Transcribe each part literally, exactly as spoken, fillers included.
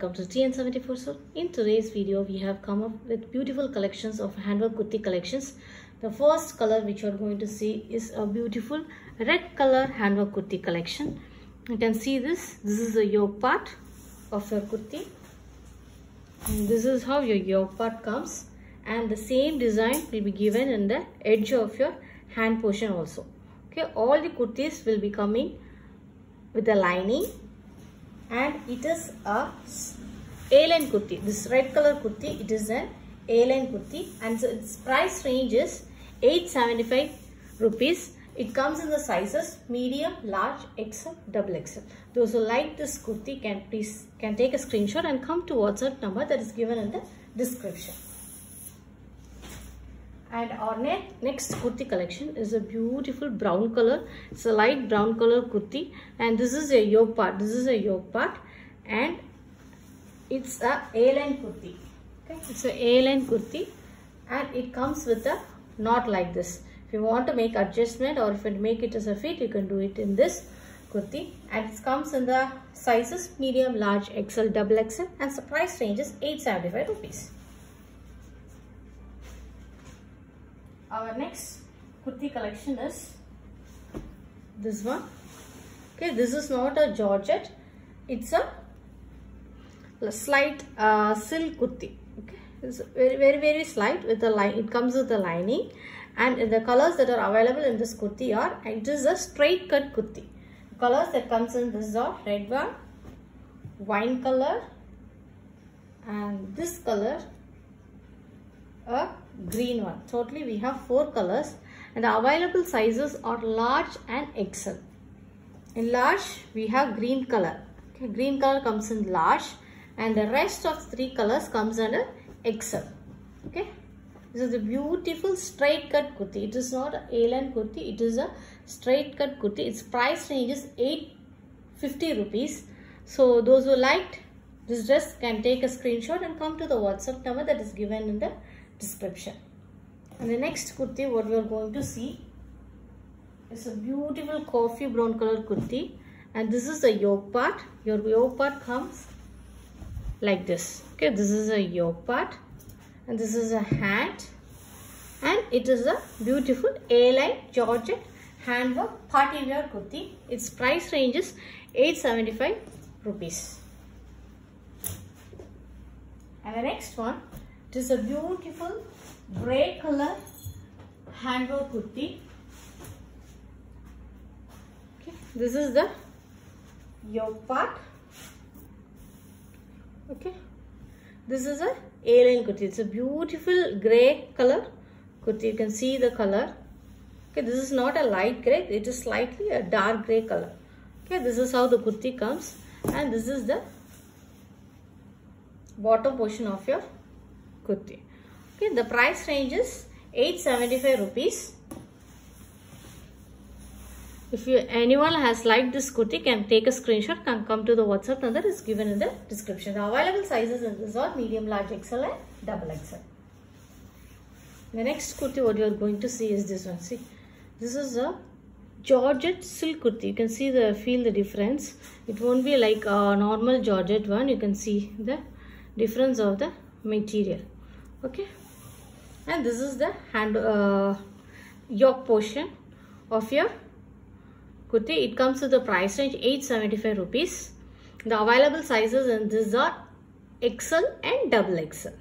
Welcome to T N seventy-four Store. In today's video we have come up with beautiful collections of handwork kurti collections. The first color which you are going to see is a beautiful red color handwork kurti collection. You can see this. This is the yoke part of your kurti. And this is how your yoke part comes, and the same design will be given in the edge of your hand portion also. Okay, all the kurtis will be coming with a lining. And it is a A-line kurti. This red color kurti, it is an A-line kurti, and so its price range is eight hundred seventy-five rupees. It comes in the sizes medium, large, X L, double X L. Those who like this kurti can please can take a screenshot and come to WhatsApp number that is given in the description. And our ne next kurti collection is a beautiful brown color. It's a light brown color kurti, and this is a yoke part. This is a yoke part, and it's a A-line kurti. Okay, it's a A-line kurti, and it comes with a knot like this. If you want to make adjustment or if you make it as a fit, you can do it in this kurti. And it comes in the sizes medium, large, X L, double X L, and the price range is eight hundred seventy-five rupees. Our next kurti collection is this one. Okay, this is not a georgette. It's a slight uh, silk kurti. Okay, it's very very very slight with the line. It comes with the lining, and the colors that are available in this kurti are. It is a straight cut kurti. The colors that comes in this are red one, wine color, and this color, a green one. Totally we have four colors, and the available sizes are large and X L. In large we have green color. Okay, green color comes in large, and the rest of three colors comes under X L. Okay, this is a beautiful straight cut kurti. It is not a A-line kurti. It is a straight cut kurti. Its price range is eight hundred fifty rupees. So those who liked this dress can take a screenshot and come to the WhatsApp number that is given in the description. And the next kurti what we are going to see is a beautiful coffee brown color kurti, and this is the yoke part. Your yoke part comes like this. Okay, this is a yoke part, and this is a hand, and it is a beautiful A-line georgette handwork party wear kurti. Its price range is eight hundred seventy-five rupees. And the next one, it is a beautiful grey color handwork kurti. Okay, this is the yoke part. Okay, this is a A-line kurti. It's a beautiful grey color kurti. You can see the color. Okay, this is not a light grey. It is slightly a dark grey color. Okay, this is how the kurti comes, and this is the bottom portion of your kurti. Okay, the price range is eight hundred seventy-five rupees. If you anyone has liked this kurti, can take a screenshot and come to the WhatsApp number is given in the description. The available sizes in this are medium, large, X L, and double X L. The next kurti what you are going to see is this one. See, this is a georgette silk kurti. You can see the feel the difference. It won't be like a normal georgette one. You can see the difference of the material. Okay, and this is the hand uh, yoke portion of your kurti. It comes with the price range eight hundred seventy-five rupees. The available sizes in this are X L and double X L.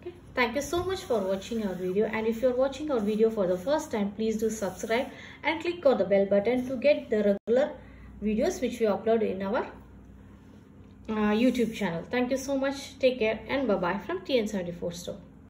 Okay, thank you so much for watching our video, and if you are watching our video for the first time, please do subscribe and click on the bell button to get the regular videos which we upload in our Uh, YouTube channel. Thank you so much. Take care and bye bye from T N seventy-four Store.